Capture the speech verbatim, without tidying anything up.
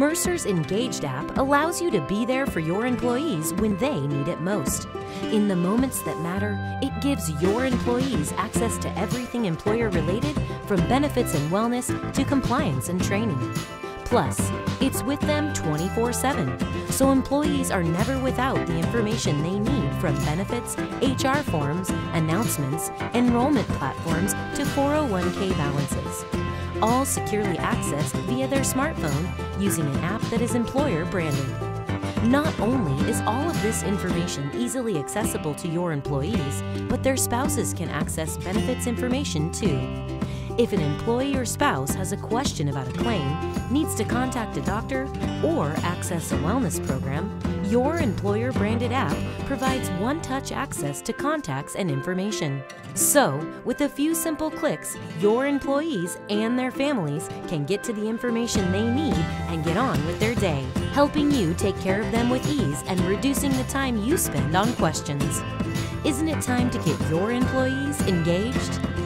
Mercer's iNGAGED app allows you to be there for your employees when they need it most. In the moments that matter, it gives your employees access to everything employer-related, from benefits and wellness to compliance and training. Plus, it's with them twenty-four seven, so employees are never without the information they need, from benefits, H R forms, announcements, enrollment platforms to four oh one K balances. All securely accessed via their smartphone using an app that is employer branded. Not only is all of this information easily accessible to your employees, but their spouses can access benefits information too. If an employee or spouse has a question about a claim, needs to contact a doctor, or access a wellness program, your employer-branded app provides one-touch access to contacts and information. So, with a few simple clicks, your employees and their families can get to the information they need and get on with their day, helping you take care of them with ease and reducing the time you spend on questions. Isn't it time to get your employees engaged?